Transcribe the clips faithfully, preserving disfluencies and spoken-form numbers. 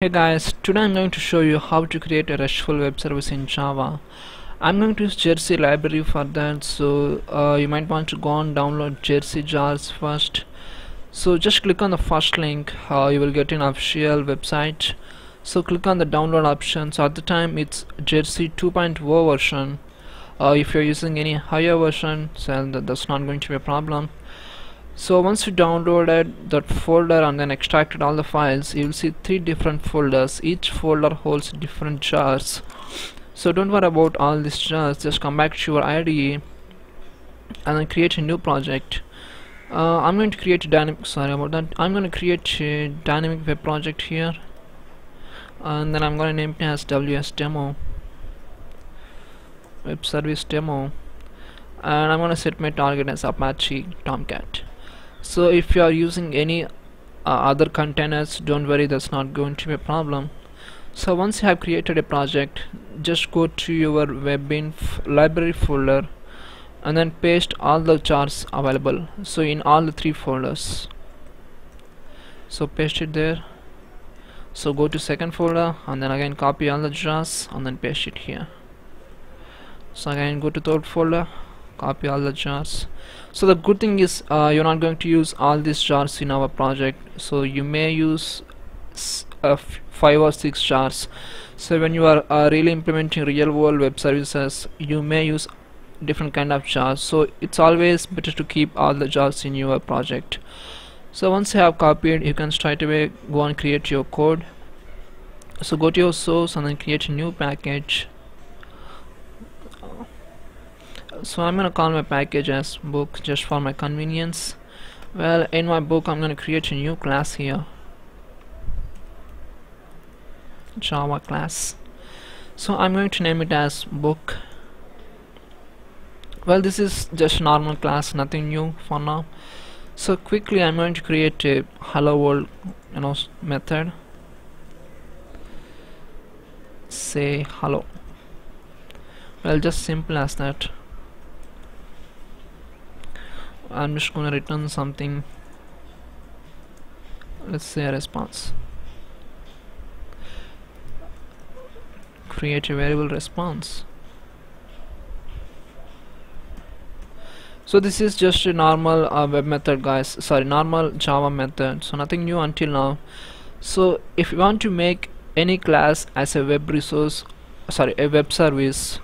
Hey guys, today I'm going to show you how to create a RESTful web service in Java. I'm going to use Jersey library for that, so uh, you might want to go and download Jersey jars first. So just click on the first link, uh, you will get an official website. So click on the download option. So at the time it's Jersey two point oh version. Uh, if you're using any higher version, so that's not going to be a problem. So once you downloaded that folder and then extracted all the files, you will see three different folders. Each folder holds different jars. So don't worry about all these jars, just come back to your I D E and then create a new project. Uh, I'm going to create a dynamic, sorry about that, I'm going to create a dynamic web project here. And then I'm going to name it as W S Demo, Web Service Demo. And I'm going to set my target as Apache Tomcat. So if you are using any uh, other containers, don't worry, that's not going to be a problem. So once you have created a project, just go to your WebInf library folder and then paste all the jars available, so in all the three folders. So paste it there. So go to second folder and then again copy all the jars and then paste it here. So again go to third folder, copy all the jars. So the good thing is uh, you're not going to use all these jars in our project, so you may use uh, five or six jars. So when you are uh, really implementing real world web services, you may use different kind of jars, so it's always better to keep all the jars in your project. So once you have copied, you can straight away go and create your code. So go to your source and then create a new package. So I'm gonna call my package as book just for my convenience. Well, in my book I'm gonna create a new class here, Java class. So I'm going to name it as book. Well, this is just normal class, nothing new for now. So quickly I'm going to create a hello world, you know, method. Say hello. Well, just simple as that. I'm just gonna return something, let's say a response. Create a variable response. So this is just a normal uh, web method, guys, sorry, normal Java method, so nothing new until now. So if you want to make any class as a web resource, sorry, a web service,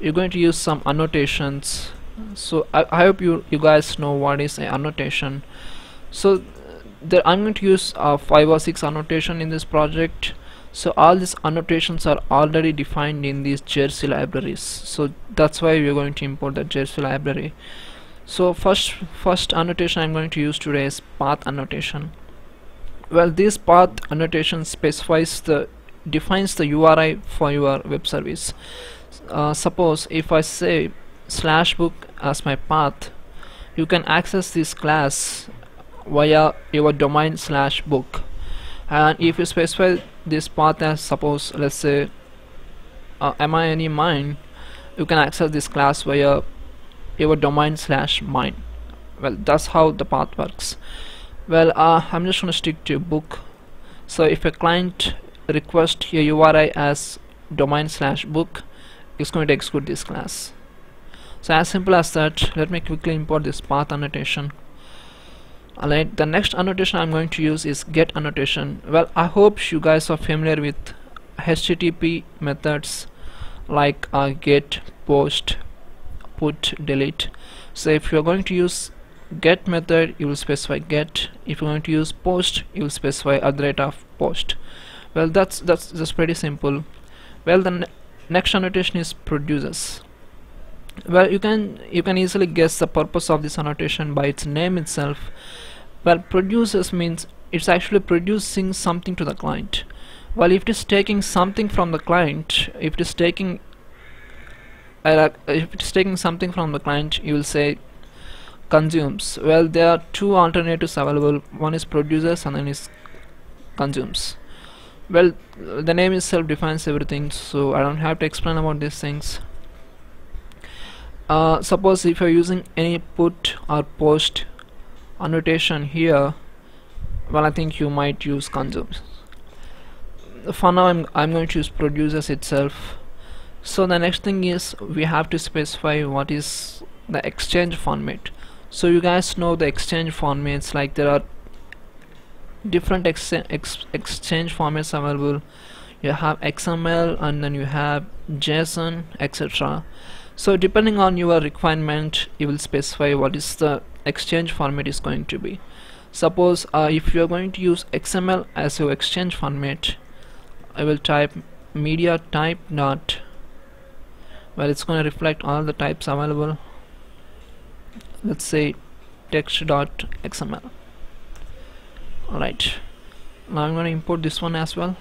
you're going to use some annotations. So I, I hope you you guys know what is an annotation. So there I'm going to use uh, five or six annotation in this project. So all these annotations are already defined in these Jersey libraries, so that's why we're going to import the Jersey library. So first first annotation I'm going to use today is path annotation. Well, this path annotation specifies the defines the U R I for your web service. Uh, suppose if I say slash book as my path, you can access this class via your domain slash book. And if you specify this path as, suppose, let's say uh, mine, mine, you can access this class via your domain slash mine. Well, that's how the path works. Well, uh, I'm just gonna stick to book. So if a client requests a U R I as domain slash book, it's going to execute this class. So as simple as that. Let me quickly import this path annotation. Alright, the next annotation I'm going to use is get annotation. Well, I hope you guys are familiar with H T T P methods like uh, get, post, put, delete. So if you're going to use get method, you will specify get. If you're going to use post, you will specify at the rate of post. Well, that's that's just pretty simple. Well, the ne next annotation is produces. Well, you can you can easily guess the purpose of this annotation by its name itself. Well, produces means it's actually producing something to the client. Well, if it is taking something from the client, if it is taking uh, if it is taking something from the client, you will say consumes. Well, there are two alternatives available. One is produces and then is consumes. Well, the name itself defines everything, so I don't have to explain about these things. Uh, suppose if you're using any put or post annotation here, well, I think you might use consumes. for now I'm, I'm going to use producers itself. So the next thing is we have to specify what is the exchange format. So you guys know the exchange formats, like there are different ex ex exchange formats available. You have X M L and then you have JSON, etc. So depending on your requirement you will specify what is the exchange format is going to be. Suppose uh, if you are going to use X M L as your exchange format, I will type media type dot, well, it's going to reflect all the types available. Let's say text dot X M L. Alright, now I'm going to import this one as well.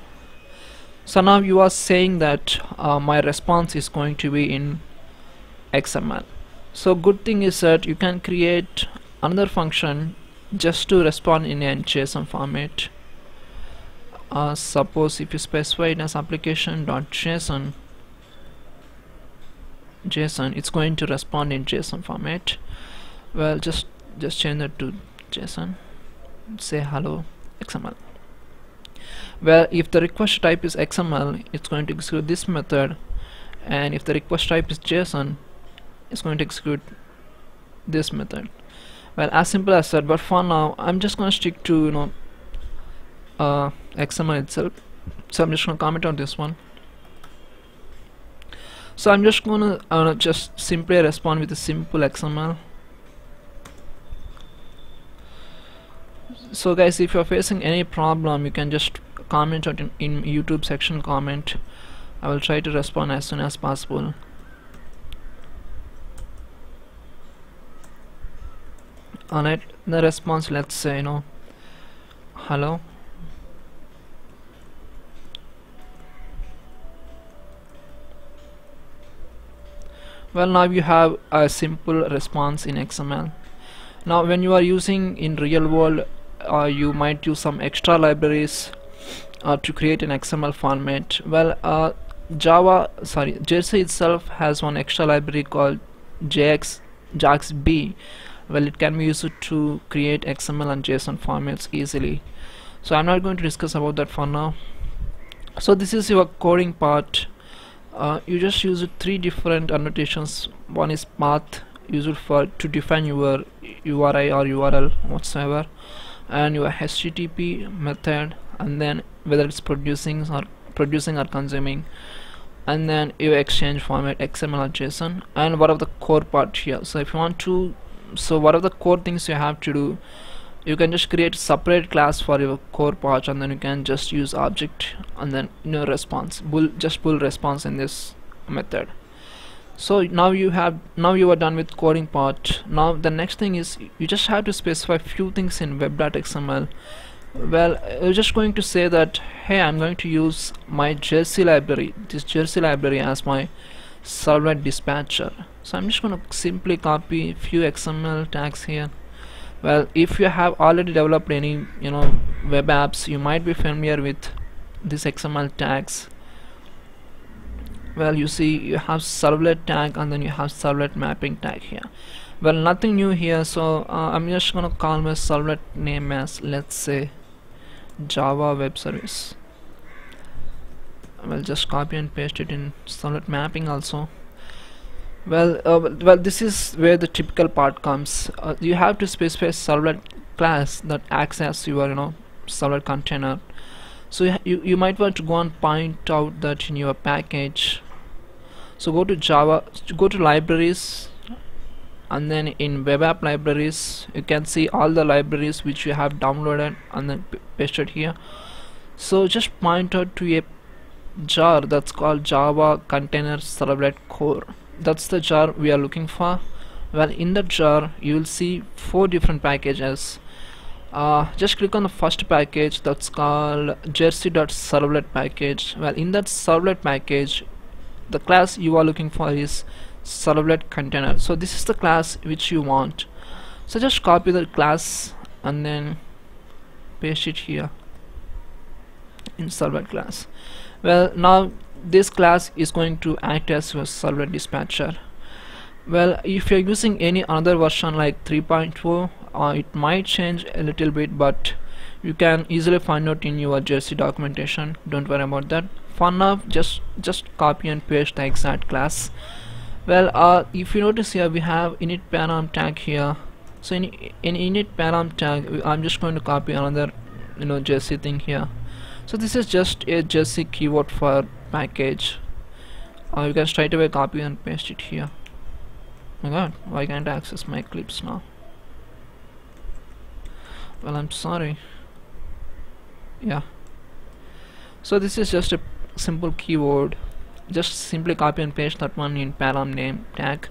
So now you are saying that uh, my response is going to be in X M L. So good thing is that you can create another function just to respond in a JSON format. Uh, suppose if you specify it as application.json, JSON, it's going to respond in JSON format. Well, just just change that to JSON. Say hello X M L. Well, if the request type is X M L, it's going to execute this method, and if the request type is JSON, it's going to execute this method. Well, as simple as that. But for now, I'm just going to stick to you know uh, X M L itself. So I'm just going to comment on this one. So I'm just going to uh, just simply respond with a simple X M L. So guys, if you're facing any problem, you can just comment on in, in YouTube section comment. I will try to respond as soon as possible. Alright, the response, let's say you know hello. Well, now you have a simple response in X M L. Now when you are using in real world, uh, you might use some extra libraries uh, to create an X M L format. Well, uh, Java, sorry, Jersey itself has one extra library called J A X B. Well, it can be used to create X M L and JSON formats easily. So I'm not going to discuss about that for now. So this is your coding part. Uh, you just use three different annotations. One is path, used for to define your U R I or U R L whatsoever, and your H T T P method, and then whether it's producing or producing or consuming, and then your exchange format, X M L or JSON, and what are the core part here. So if you want to, so what are the core things you have to do, you can just create separate class for your core part, and then you can just use object and then you know response, bull, just pull response in this method. So now you have, now you are done with coding part. Now the next thing is you just have to specify few things in web.xml. Well, you're just going to say that hey, I'm going to use my Jersey library, this Jersey library as my server dispatcher. So I'm just going to simply copy few X M L tags here. Well, if you have already developed any you know web apps, you might be familiar with these X M L tags. Well, you see you have servlet tag and then you have servlet mapping tag here. Well, nothing new here. So uh, I'm just gonna call my servlet name as, let's say, Java web service. I will just copy and paste it in servlet mapping also. Well, uh, well, this is where the typical part comes. Uh, you have to specify servlet class that acts as your you know servlet container. So you, you might want to go and point out that in your package. So go to Java, go to libraries, and then in web app libraries you can see all the libraries which you have downloaded and then pasted here. So just point out to a jar that's called Java container servlet core. That's the jar we are looking for. Well, in the jar you will see four different packages. Uh, just click on the first package that's called jersey.servlet package. Well, in that servlet package the class you are looking for is servlet container. So this is the class which you want. So just copy the class and then paste it here in servlet class. Well, now this class is going to act as your servlet dispatcher. Well, if you're using any another version like three point four, Uh, it might change a little bit, but you can easily find out in your Jersey documentation. Don't worry about that. For now, just just copy and paste the exact class. Well, uh, if you notice here, we have init param tag here. So in in init param tag, I'm just going to copy another you know Jersey thing here. So this is just a Jersey keyword for package. Uh, you can straight away copy and paste it here. Oh my God, why can't I access my clips now? Well, I'm sorry. Yeah. So this is just a simple keyword. Just simply copy and paste that one in param name tag.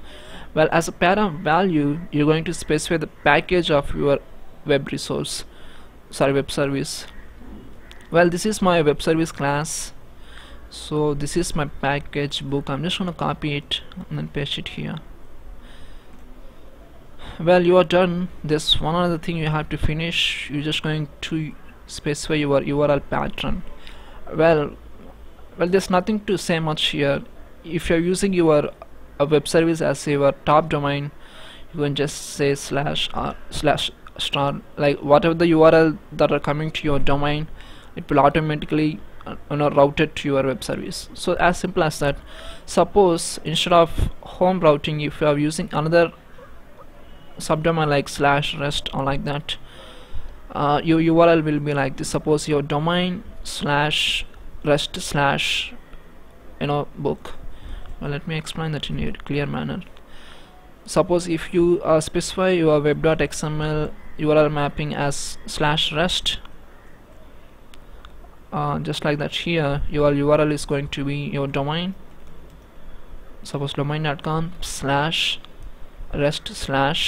Well, as a param value, you're going to specify the package of your web resource, sorry, web service. Well, this is my web service class. So this is my package book. I'm just gonna copy it and then paste it here. Well, you are done. There's one other thing you have to finish. You're just going to specify your U R L pattern. Well, well, there's nothing to say much here. If you're using your uh, web service as your top domain, you can just say slash or slash star, like whatever the U R L that are coming to your domain, it will automatically you know routed to your web service. So as simple as that. Suppose instead of home routing, if you are using another subdomain like slash rest or like that, uh, your U R L will be like this. Suppose your domain slash rest slash you know book. Well, let me explain that in a clear manner. Suppose if you uh, specify your web dot X M L U R L mapping as slash rest, Uh, just like that here, your U R L is going to be your domain, suppose domain dot com slash rest slash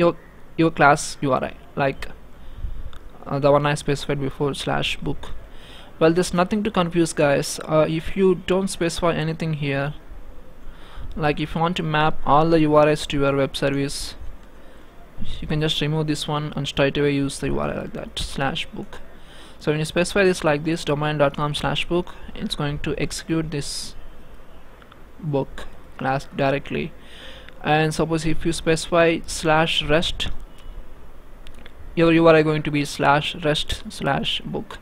your your class U R I, like uh, the one I specified before, slash book. Well, there's nothing to confuse, guys. Uh, if you don't specify anything here, like if you want to map all the U R Is to your web service, you can just remove this one and straight away use the U R I like that, slash book. So when you specify this like this, domain dot com slash book, it's going to execute this book class directly. And suppose if you specify slash rest, your U R I going to be slash rest slash book.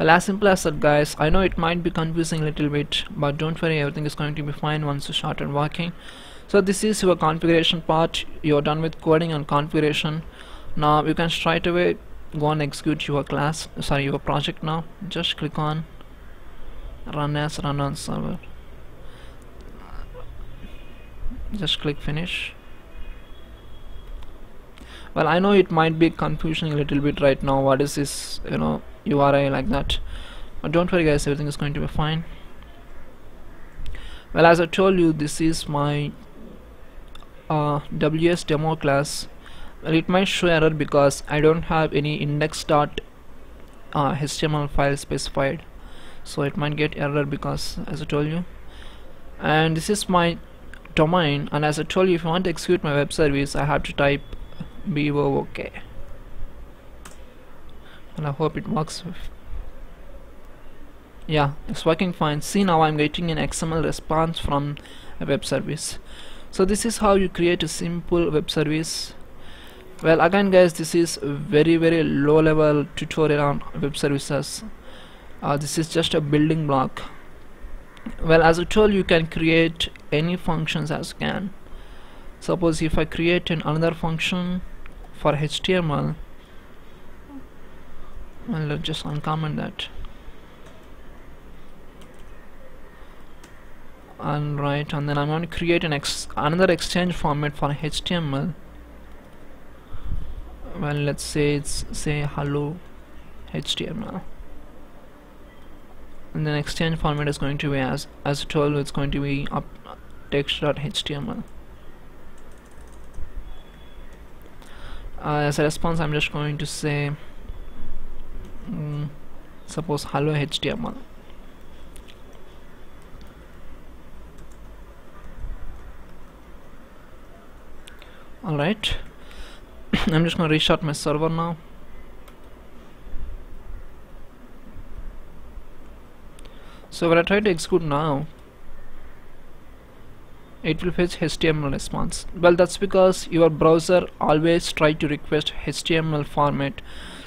Well, as simple as that, guys. I know it might be confusing a little bit, but don't worry, everything is going to be fine once you started working. So this is your configuration part. You're done with coding and configuration. Now you can straight away go and execute your class, sorry, your project now. Just click on run as run on server. Just click finish. Well, I know it might be confusing a little bit right now. What is this, you know, U R I like that? But don't worry, guys, everything is going to be fine. Well, as I told you, this is my uh, W S demo class. It might show error because I don't have any index dot H T M L uh, file specified, so it might get error because, as I told you, and this is my domain. And as I told you, if I want to execute my web service, I have to type book, and I hope it works. Yeah, it's working fine. See, now I'm getting an X M L response from a web service. So this is how you create a simple web service. Well, again, guys, this is very very low level tutorial on web services. Uh, this is just a building block. Well, as a tool, you can create any functions as you can. Suppose if I create an another function for H T M L, well, let's just uncomment that and right, and then I'm going to create an ex another exchange format for H T M L. Well, let's say it's say hello H T M L, and then exchange format is going to be as as told, it's going to be up text dot H T M L. Uh, as a response, I'm just going to say mm, suppose hello H T M L. All right. I'm just gonna restart my server now. So when I try to execute now, it will fetch H T M L response. Well, that's because your browser always try to request H T M L format.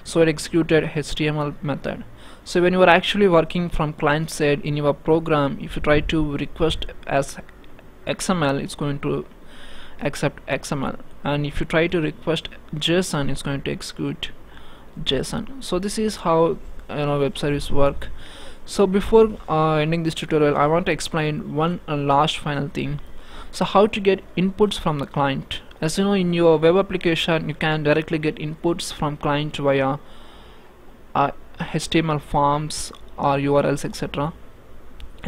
so it executed H T M L method. So when you are actually working from client side in your program, if you try to request as X M L, it's going to accept X M L, and if you try to request JSON, it's going to execute JSON. So this is how you know web service work. So before uh, ending this tutorial, I want to explain one uh, last final thing. So how to get inputs from the client. As you know, in your web application you can directly get inputs from client via uh, H T M L forms or U R Ls, et cetera.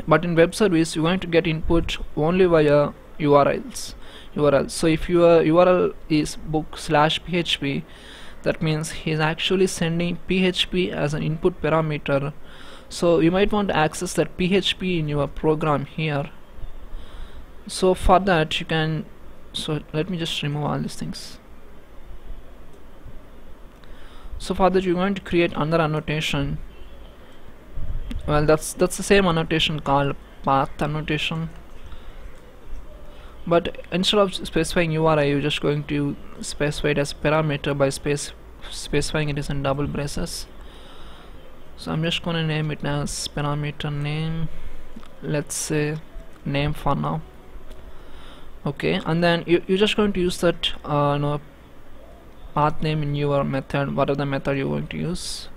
But in web service, you're going to get input only via U R Ls. U R Ls. So if your U R L is book slash P H P, that means he's actually sending P H P as an input parameter. So you might want to access that P H P in your program here. So for that you can, so let me just remove all these things. So for that you're going to create another annotation. Well, that's that's the same annotation called path annotation, but instead of specifying U R I, you're just going to specify it as parameter by space specifying it is in double braces. So I'm just gonna name it as parameter name, let's say name for now. Okay, and then you, you're just going to use that uh, you know, path name in your method, whatever the method you're going to use,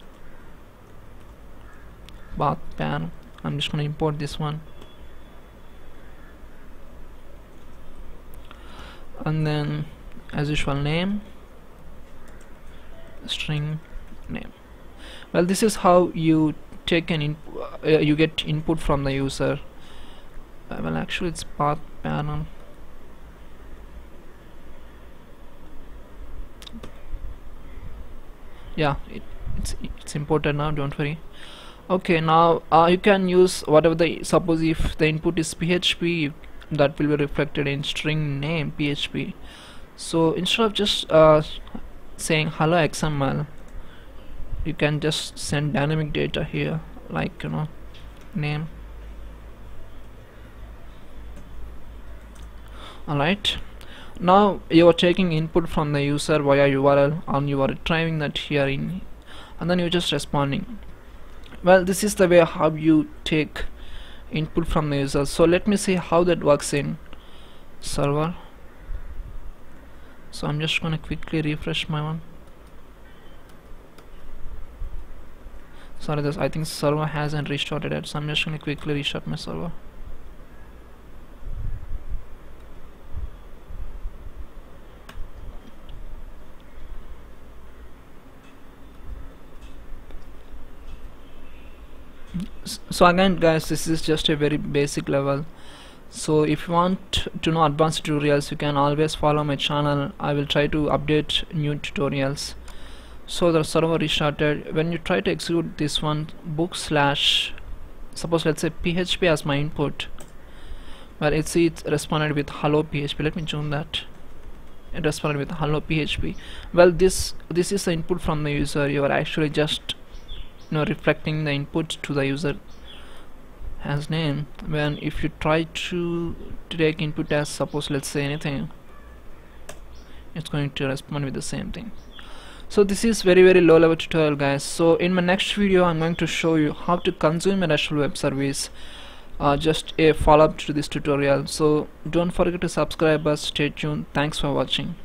PathParam. I'm just gonna import this one, and then as usual name, string name. Well, this is how you take an input, uh, you get input from the user. Uh, well, actually it's path param. Yeah, it, it's it's imported now, don't worry. Okay, now uh, you can use whatever the, suppose if the input is P H P, that will be reflected in string name P H P. So instead of just uh, saying hello X M L, you can just send dynamic data here, like you know name. Alright, now you are taking input from the user via U R L, and you are retrieving that here in, and then you're just responding. Well, this is the way how you take input from the user. So let me see how that works in server. So I'm just gonna quickly refresh my one. Sorry, this I think server hasn't restarted it, so I'm just gonna quickly restart my server. So again guys, this is just a very basic level. So if you want to know advanced tutorials, you can always follow my channel. I will try to update new tutorials. So the server restarted. When you try to execute this one, book slash, suppose let's say P H P as my input, well, it see it responded with hello P H P. Let me tune that. It responded with hello P H P. Well, this this is the input from the user. You are actually just you know reflecting the input to the user as name. When if you try to take input as, suppose let's say anything, it's going to respond with the same thing. So this is very very low level tutorial guys. So in my next video, I'm going to show you how to consume a RESTful web service, uh, just a follow up to this tutorial. So don't forget to subscribe us. Stay tuned. Thanks for watching.